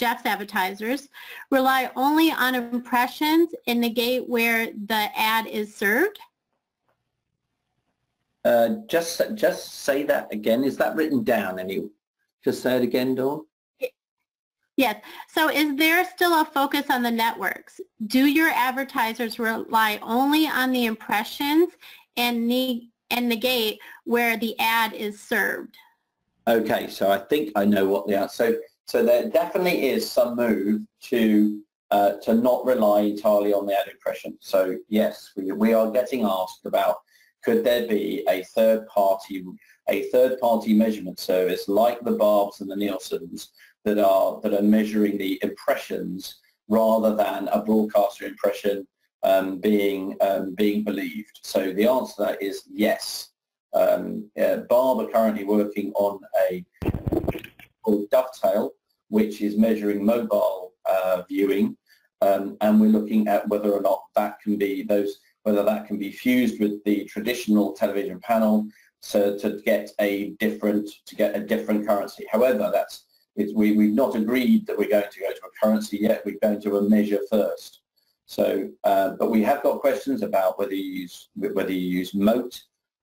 Jeff's advertisers rely only on impressions and negate where the ad is served? Uh, just, just say that again. Is that written down? Any? Just say it again, Dawn. Yes. So is there still a focus on the networks? Do your advertisers rely only on the impressions and neg and negate where the ad is served? Okay. So I think I know what the answer is. So so there definitely is some move to uh, to not rely entirely on the ad impression. So yes, we we are getting asked about could there be a third party a third party measurement service like the BARBs and the Nielsens that are that are measuring the impressions rather than a broadcaster impression um, being um, being believed. So the answer to that is yes. Um, uh, BARB are currently working on a called Dovetail, which is measuring mobile uh, viewing, um, and we're looking at whether or not that can be those whether that can be fused with the traditional television panel, so to get a different to get a different currency. However, that's It's, we, we've not agreed that we're going to go to a currency yet. We're going to a measure first. So, uh, but we have got questions about whether you use whether you use Moat,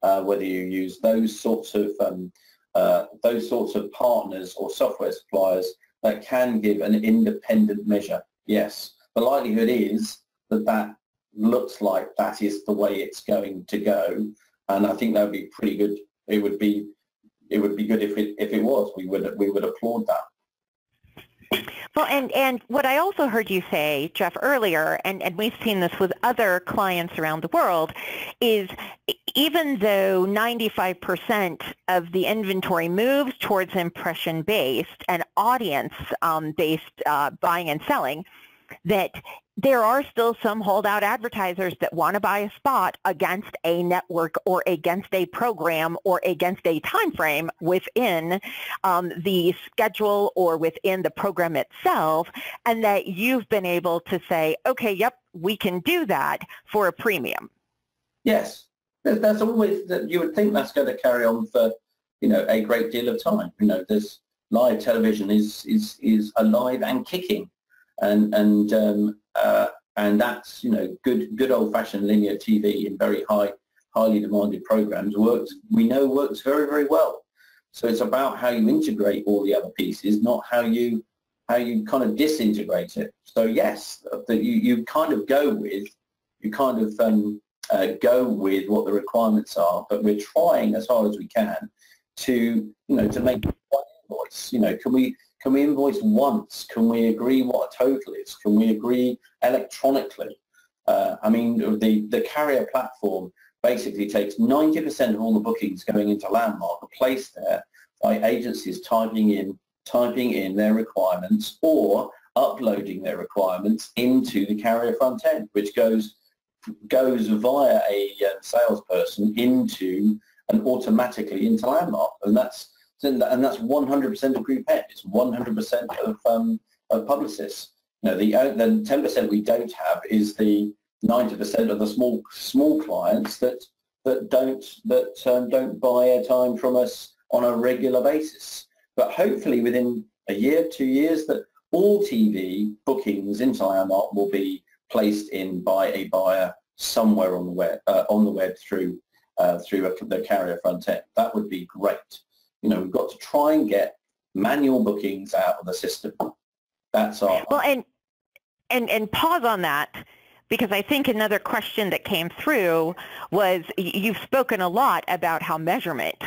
uh, whether you use those sorts of um, uh, those sorts of partners or software suppliers that can give an independent measure. Yes, the likelihood is that that looks like that is the way it's going to go, and I think that would be pretty good. It would be. It would be good if it if it was. We would we would applaud that. Well, and and what I also heard you say, Jeff, earlier, and and we've seen this with other clients around the world, is even though ninety-five percent of the inventory moves towards impression-based and audience-based um, uh, buying and selling, that there are still some holdout advertisers that want to buy a spot against a network or against a program or against a time frame within um, the schedule or within the program itself, and that you've been able to say, okay, yep, we can do that for a premium. Yes, that's always, you would think that's going to carry on for, you know, a great deal of time. You know, this live television is is is alive and kicking. And and um, uh, and that's, you know, good good old-fashioned linear T V in very high highly demanded programs works we know works very very well. So it's about how you integrate all the other pieces, not how you how you kind of disintegrate it. So yes, that you you kind of go with you kind of um, uh, go with what the requirements are, but we're trying as hard as we can to you know to make one invoice. You know, can we? Can we invoice once? Can we agree what a total is? Can we agree electronically? Uh, I mean, the, the carrier platform basically takes ninety percent of all the bookings going into Landmark are placed there by agencies typing in, typing in their requirements or uploading their requirements into the carrier front end, which goes, goes via a salesperson into and automatically into Landmark. And that's And that's one hundred percent of Group M. It's one hundred percent of, um, of Publicis. You know, the ten percent we don't have is the ninety percent of the small small clients that that don't that um, don't buy airtime from us on a regular basis. But hopefully, within a year, two years, that all T V bookings into Landmark will be placed in by a buyer somewhere on the web uh, on the web through uh, through a, the carrier front end. That would be great. You know, we've got to try and get manual bookings out of the system. That's our... Well, and, and, and pause on that, because I think another question that came through was you've spoken a lot about how measurement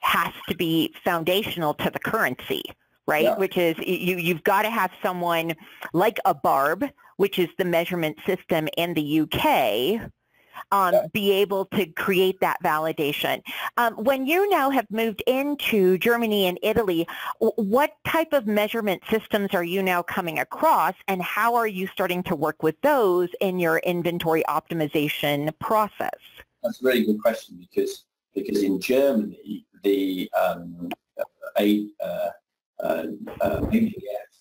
has to be foundational to the currency, right? Yeah. Which is you, you've got to have someone like a barb, which is the measurement system in the U K, Um, be able to create that validation. Um, when you now have moved into Germany and Italy, what type of measurement systems are you now coming across, and how are you starting to work with those in your inventory optimization process? That's a really good question, because because in Germany, the um, a, uh, uh, uh, B B F,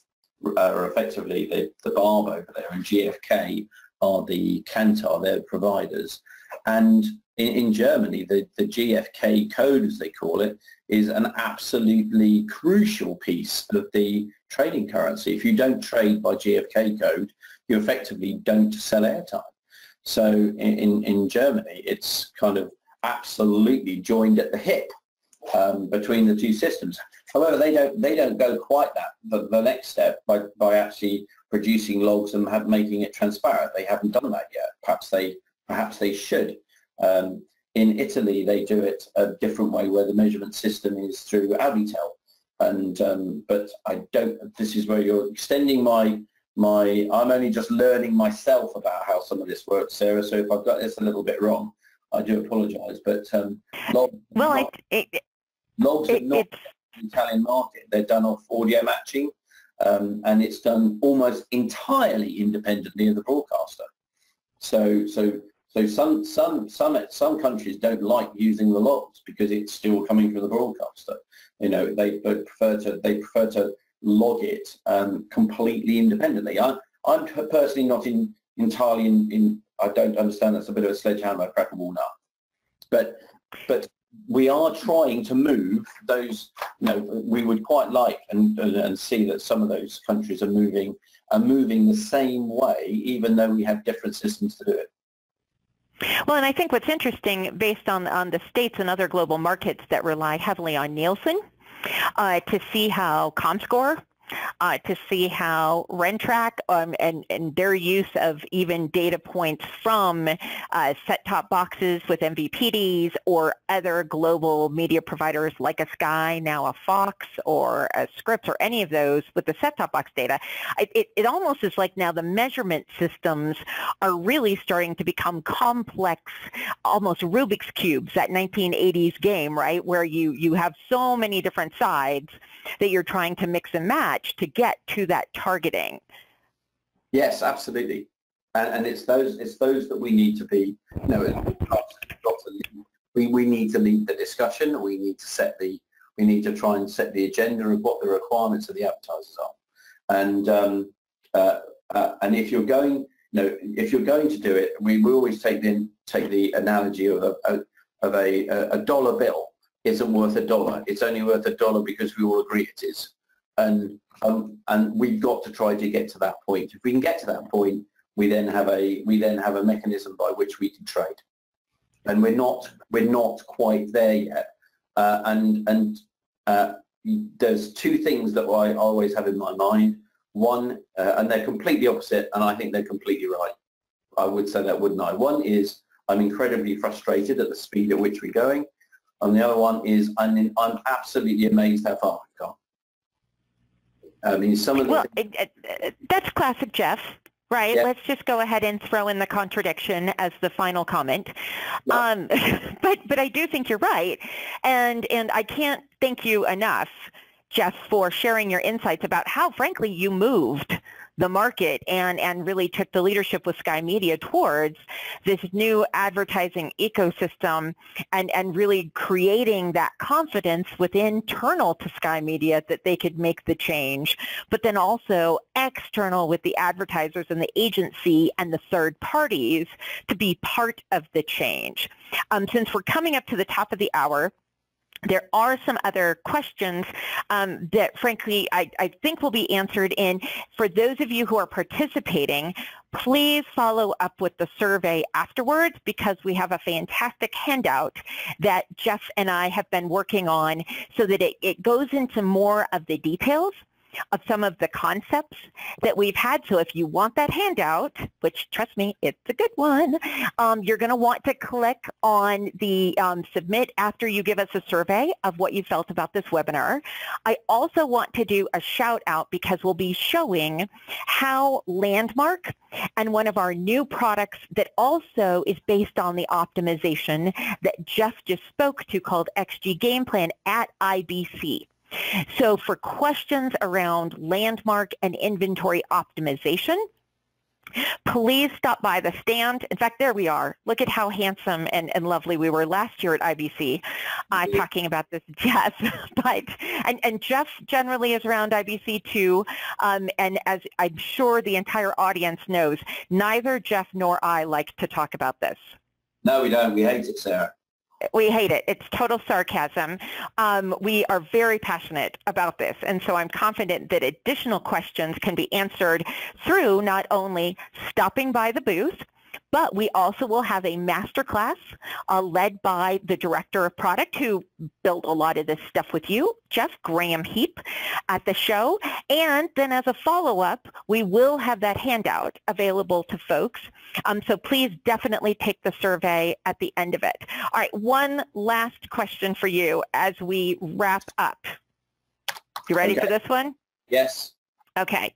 uh, or effectively the, the barb over there, and G F K, are the Kantar, their providers, and in, in Germany the, the G F K code, as they call it, is an absolutely crucial piece of the trading currency. If you don't trade by G F K code, you effectively don't sell airtime. So in, in, in Germany it's kind of absolutely joined at the hip um, between the two systems. However, they don't they don't go quite that the, the next step by, by actually producing logs and have, making it transparent. They haven't done that yet. Perhaps they perhaps they should. Um, in Italy, they do it a different way, where the measurement system is through Avitel. And um, but I don't. This is where you're extending my my. I'm only just learning myself about how some of this works, Sarah. So if I've got this a little bit wrong, I do apologise. But um, logs well, not, it, it, logs it, are not the Italian market. They're done off audio matching. Um, and it's done almost entirely independently of the broadcaster. So, so, so some some some some countries don't like using the logs because it's still coming from the broadcaster. You know, they prefer to they prefer to log it um, completely independently. I, I'm personally not in entirely in, in. I don't understand. That's a bit of a sledgehammer, crack a walnut. But but. We are trying to move those, you know, we would quite like and, and, and see that some of those countries are moving are moving the same way, even though we have different systems to do it. Well, and I think what's interesting, based on, on the states and other global markets that rely heavily on Nielsen, uh, to see how ComScore, Uh, to see how RenTrack um, and, and their use of even data points from uh, set-top boxes with M V P Ds or other global media providers like a Sky, now a Fox, or a Scripps, or any of those with the set-top box data, it, it, it almost is like now the measurement systems are really starting to become complex, almost Rubik's Cubes, that nineteen eighties game, right, where you, you have so many different sides that you're trying to mix and match to get to that targeting. Yes, absolutely. And, and it's those it's those that we need to be, you know, we, we need to lead the discussion. We need to set the we need to try and set the agenda of what the requirements of the advertisers are. And um, uh, uh, and if you're going, you know, if you're going to do it, we, we always take the take the analogy of a, a of a, a dollar bill isn't worth a dollar. It's only worth a dollar because we all agree it is. And um, and we've got to try to get to that point. If we can get to that point, we then have a we then have a mechanism by which we can trade. And we're not we're not quite there yet. Uh, and and uh, there's two things that I always have in my mind. One, uh, and they're completely opposite, and I think they're completely right. I would say that, wouldn't I? One is I'm incredibly frustrated at the speed at which we're going, and the other one is I'm, in, I'm absolutely amazed how far we've gone. I mean, some of the well, it, it, it, that's classic Jeff, right? Yeah. Let's just go ahead and throw in the contradiction as the final comment. Yeah. Um, but but I do think you're right, and and I can't thank you enough, Jeff, for sharing your insights about how, frankly, you moved the market and, and really took the leadership with Sky Media towards this new advertising ecosystem and, and really creating that confidence within internal to Sky Media that they could make the change, but then also external with the advertisers and the agency and the third parties to be part of the change. Um, since we're coming up to the top of the hour, there are some other questions um, that, frankly, I, I think will be answered in. For those of you who are participating, please follow up with the survey afterwards, because we have a fantastic handout that Jeff and I have been working on so that it, it goes into more of the details of some of the concepts that we've had. So if you want that handout, which, trust me, it's a good one, um, you're going to want to click on the um, submit after you give us a survey of what you felt about this webinar. I also want to do a shout out because we'll be showing how Landmark and one of our new products that also is based on the optimization that Jeff just spoke to called X G Game Plan at I B C. So for questions around Landmark and inventory optimization, please stop by the stand. In fact, there we are. Look at how handsome and, and lovely we were last year at I B C uh, talking about this, Jeff. But, and, and Jeff generally is around I B C too, um, and as I'm sure the entire audience knows, neither Jeff nor I like to talk about this. No, we don't. We hate it, Sarah. We hate it. It's total sarcasm. Um, we are very passionate about this, and so I'm confident that additional questions can be answered through not only stopping by the booth, but we also will have a masterclass uh, led by the director of product who built a lot of this stuff with you, Jeff, Graham Heap, at the show. And then as a follow-up, we will have that handout available to folks. Um, so please definitely take the survey at the end of it. All right, one last question for you as we wrap up. You ready okay. for this one? Yes. Okay.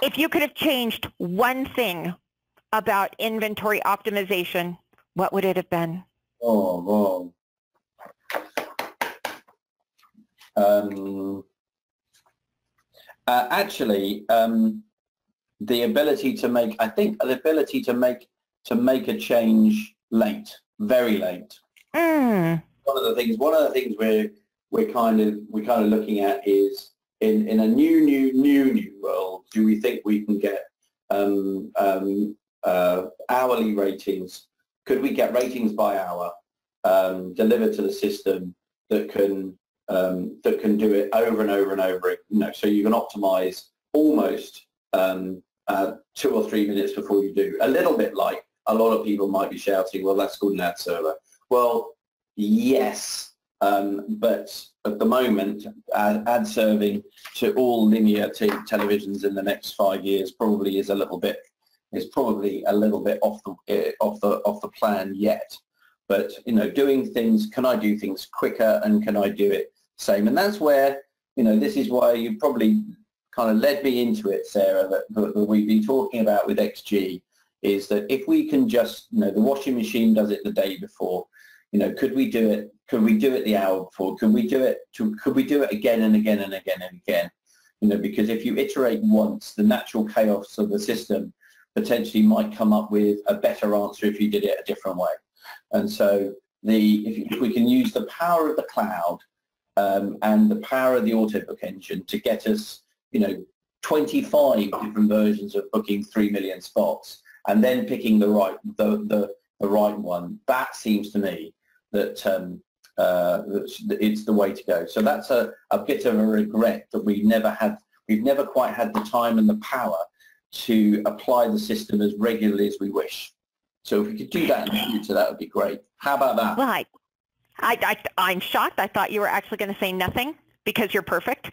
If you could have changed one thing about inventory optimization, what would it have been? Oh, wow. Um, uh, actually, um, the ability to make, I think, the ability to make to make a change late, very late. Mm. One of the things, one of the things we're we're kind of we're kind of looking at is in in a new, new, new, new world. Do we think we can get um, um, Uh, hourly ratings? Could we get ratings by hour um, delivered to the system that can um, that can do it over and over and over? You know, so you can optimize almost um, uh, two or three minutes before you do. A little bit like a lot of people might be shouting, "Well, that's called an ad server." Well, yes, um, but at the moment, ad, ad serving to all linear t televisions in the next five years probably is a little bit. Is probably a little bit off the off the off the plan yet, but you know, doing things. Can I do things quicker, and can I do it same? And that's where, you know, this is why you probably kind of led me into it, Sarah. That, that we've been talking about with X G is that if we can just, you know, the washing machine does it the day before. You know, could we do it? Could we do it the hour before? Could we do it? To, could we do it again and again and again and again? you know, because if you iterate once, the natural chaos of the system potentially might come up with a better answer if you did it a different way. And so the if, if we can use the power of the cloud um, and the power of the auto book engine to get us, you know, twenty-five different versions of booking three million spots and then picking the right the the, the right one, that seems to me that um, uh, it's the way to go. So that's a, a bit of a regret that we never had. We've never quite had the time and the power to apply the system as regularly as we wish. So if we could do that in the future, that would be great. How about that? Right. I, I, I'm shocked. I thought you were actually going to say nothing, because you're perfect.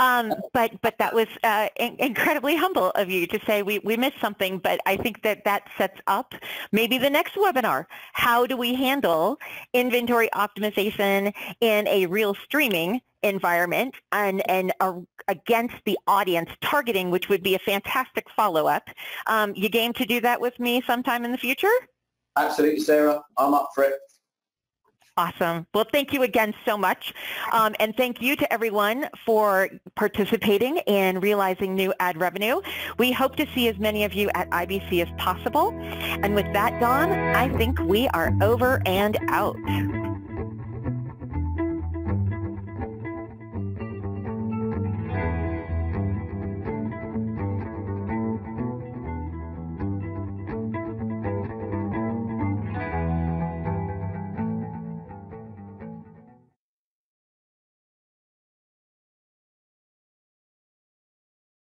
Um, but, but that was uh, in incredibly humble of you to say we, we missed something, but I think that that sets up maybe the next webinar. How do we handle inventory optimization in a real streaming environment and, and uh, against the audience targeting, which would be a fantastic follow-up? Um, you game to do that with me sometime in the future? Absolutely, Sarah. I'm up for it. Awesome. Well, thank you again so much. Um, and thank you to everyone for participating in realizing new ad revenue. We hope to see as many of you at I B C as possible. And with that, Don, I think we are over and out.